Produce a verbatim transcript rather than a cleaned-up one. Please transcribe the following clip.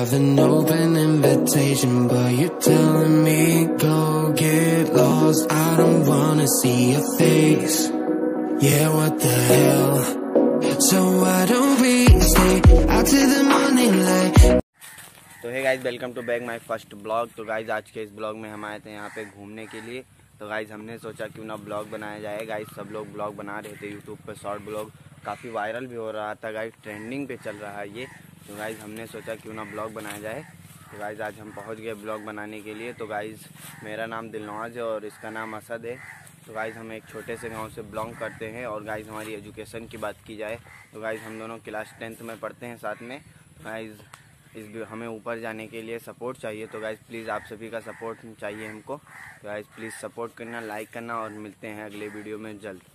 have an open invitation, but you're telling me go get lost. I don't wanna see your face. Yeah, what the hell? So why don't we stay out till the morning light? तो hey guys, welcome to back my first blog. तो guys आज के इस blog में हम आए थे यहाँ पे घूमने के लिए। तो गाइज हमने सोचा क्यों ना ब्लॉग बनाया जाए। गाइज सब लोग ब्लॉग बना रहे थे, यूट्यूब पे शॉर्ट ब्लॉग काफ़ी वायरल भी हो रहा था, गाइज ट्रेंडिंग पे चल रहा है ये। तो गाइज हमने सोचा क्यों ना ब्लॉग बनाया जाए। तो गाइज आज हम पहुंच गए ब्लॉग बनाने के लिए। तो गाइज मेरा नाम दिलनवाज है और इसका नाम असद है। तो गाइज हम एक छोटे से गांव से बिलोंग करते हैं और गाइज हमारी एजुकेशन की बात की जाए तो गाइज हम दोनों क्लास टेंथ में पढ़ते हैं साथ में। तो गाइज इस हमें ऊपर जाने के लिए सपोर्ट चाहिए। तो गाइज प्लीज़ आप सभी का सपोर्ट चाहिए हमको। तो गाइज प्लीज़ सपोर्ट करना, लाइक करना और मिलते हैं अगले वीडियो में जल्द।